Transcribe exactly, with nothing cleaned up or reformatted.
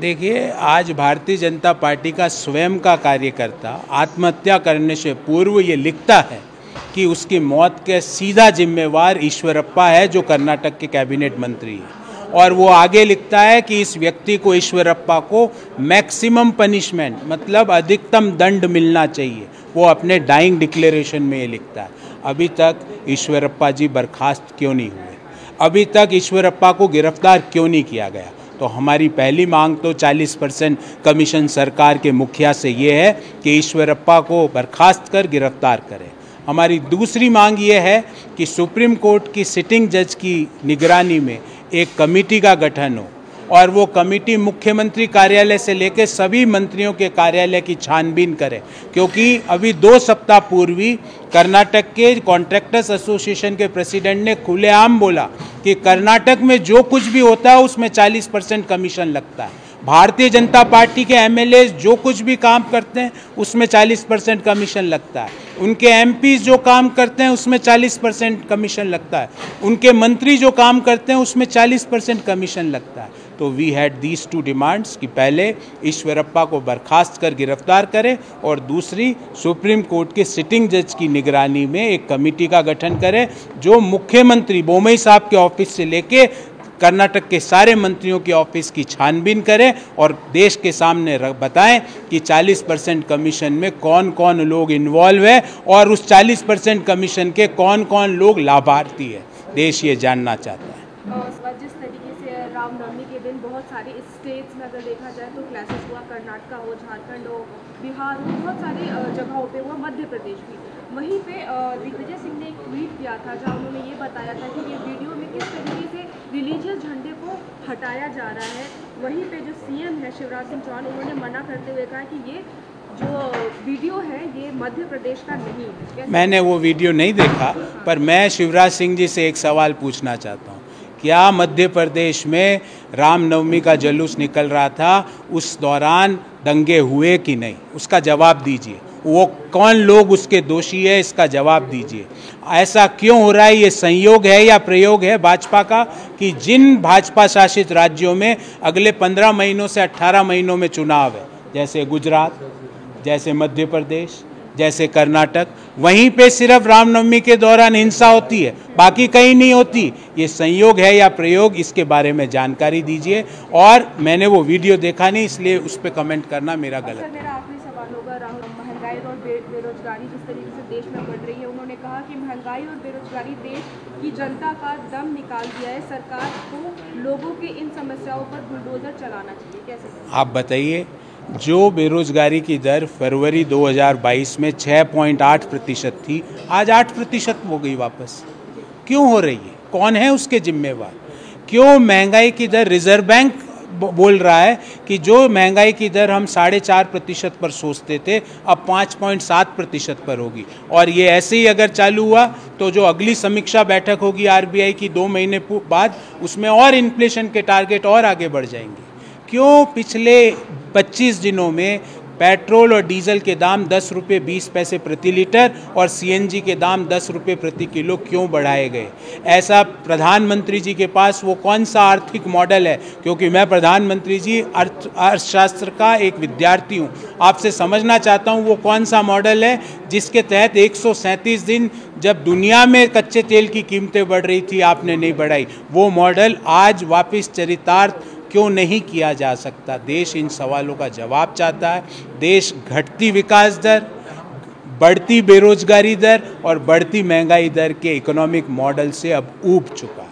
देखिए, आज भारतीय जनता पार्टी का स्वयं का कार्यकर्ता आत्महत्या करने से पूर्व ये लिखता है कि उसकी मौत के सीधा जिम्मेवार ईश्वरप्पा है, जो कर्नाटक के कैबिनेट मंत्री है। और वो आगे लिखता है कि इस व्यक्ति को, ईश्वरप्पा को, मैक्सिमम पनिशमेंट, मतलब अधिकतम दंड मिलना चाहिए। वो अपने डाइंग डिक्लेरेशन में ये लिखता है। अभी तक ईश्वरप्पा जी बर्खास्त क्यों नहीं हुए? अभी तक ईश्वरप्पा को गिरफ्तार क्यों नहीं किया गया? तो हमारी पहली मांग तो चालीस परसेंट कमीशन सरकार के मुखिया से ये है कि ईश्वरप्पा को बर्खास्त कर गिरफ्तार करें। हमारी दूसरी मांग ये है कि सुप्रीम कोर्ट की सिटिंग जज की निगरानी में एक कमेटी का गठन हो, और वो कमेटी मुख्यमंत्री कार्यालय से लेकर सभी मंत्रियों के कार्यालय की छानबीन करे, क्योंकि अभी दो सप्ताह पूर्व ही कर्नाटक के कॉन्ट्रैक्टर्स एसोसिएशन के प्रेसिडेंट ने खुलेआम बोला कि कर्नाटक में जो कुछ भी होता है उसमें चालीस परसेंट कमीशन लगता है। भारतीय जनता पार्टी के एम एल ए जो कुछ भी काम करते हैं उसमें चालीस परसेंट कमीशन लगता है। उनके एम पी जो काम करते हैं उसमें चालीस परसेंट कमीशन लगता है। उनके मंत्री जो काम करते हैं उसमें चालीस परसेंट कमीशन लगता है। तो we had these two demands कि पहले ईश्वरप्पा को बर्खास्त कर गिरफ्तार करें, और दूसरी सुप्रीम कोर्ट के सिटिंग जज की निगरानी में एक कमेटी का गठन करें जो मुख्यमंत्री बोमई साहब के ऑफिस से लेके कर्नाटक के सारे मंत्रियों के ऑफिस की छानबीन करें और देश के सामने बताएं कि चालीस परसेंट कमीशन में कौन कौन लोग इन्वॉल्व है और उस चालीस परसेंट कमीशन के कौन कौन लोग लाभार्थी है। देश ये जानना चाहता है। जिस तरीके से रामनवमी के दिन बहुत सारे स्टेट्स में अगर देखा जाए तो क्लैशेस हुआ, कर्नाटक हो, झारखंड हो, बिहार हो, बहुत सारी जगहों पे हुआ, मध्य प्रदेश भी। वहीं पे दिग्विजय सिंह ने एक ट्वीट किया था जहाँ उन्होंने ये बताया था कि ये वीडियो में किस तरीके से रिलीजियस झंडे को हटाया जा रहा है। वहीं पे जो सी एम है शिवराज सिंह चौहान, उन्होंने मना करते हुए कहा कि ये जो वीडियो है ये मध्य प्रदेश का नहीं है। मैंने वो वीडियो नहीं देखा, पर मैं शिवराज सिंह जी से एक सवाल पूछना चाहता हूँ। क्या मध्य प्रदेश में रामनवमी का जुलूस निकल रहा था, उस दौरान दंगे हुए कि नहीं? उसका जवाब दीजिए। वो कौन लोग उसके दोषी है, इसका जवाब दीजिए। ऐसा क्यों हो रहा है? ये संयोग है या प्रयोग है भाजपा का कि जिन भाजपा शासित राज्यों में अगले पंद्रह महीनों से अट्ठारह महीनों में चुनाव है, जैसे गुजरात, जैसे मध्य प्रदेश, जैसे कर्नाटक, वहीं पे सिर्फ रामनवमी के दौरान हिंसा होती है, बाकी कहीं नहीं होती। ये संयोग है या प्रयोग, इसके बारे में जानकारी दीजिए। और मैंने वो वीडियो देखा नहीं, इसलिए उस पर कमेंट करना मेरा गलत है। मेरा आखिरी सवाल होगा, राहुल, महंगाई और बेरोजगारी जिस तरीके से देश में बढ़ रही है, उन्होंने कहा कि महंगाई और बेरोजगारी देश की जनता का दम निकाल दिया है, सरकार को लोगों के इन समस्याओं पर बुलडोजर चलाना चाहिए। कैसे? आप बताइए। जो बेरोजगारी की दर फरवरी दो हज़ार बाईस में छह पॉइंट आठ प्रतिशत थी, आज आठ प्रतिशत हो गई वापस। क्यों हो रही है? कौन है उसके जिम्मेवार? क्यों महंगाई की दर? रिजर्व बैंक बोल रहा है कि जो महंगाई की दर हम साढ़े चार प्रतिशत पर सोचते थे, अब पाँच पॉइंट सात प्रतिशत पर होगी। और ये ऐसे ही अगर चालू हुआ तो जो अगली समीक्षा बैठक होगी आर बी आई की दो महीने बाद, उसमें और इन्फ्लेशन के टारगेट और आगे बढ़ जाएंगे। क्यों पिछले पच्चीस दिनों में पेट्रोल और डीजल के दाम दस रुपये बीस पैसे प्रति लीटर और सी एन जी के दाम दस रुपये प्रति किलो क्यों बढ़ाए गए? ऐसा प्रधानमंत्री जी के पास वो कौन सा आर्थिक मॉडल है? क्योंकि मैं प्रधानमंत्री जी अर्थ अर्थशास्त्र का एक विद्यार्थी हूँ, आपसे समझना चाहता हूँ वो कौन सा मॉडल है जिसके तहत एक सौ सैंतीस दिन, जब दुनिया में कच्चे तेल की कीमतें बढ़ रही थी, आपने नहीं बढ़ाई। वो मॉडल आज वापस चरितार्थ क्यों नहीं किया जा सकता? देश इन सवालों का जवाब चाहता है। देश घटती विकास दर, बढ़ती बेरोजगारी दर और बढ़ती महंगाई दर के इकोनॉमिक मॉडल से अब ऊब चुका है।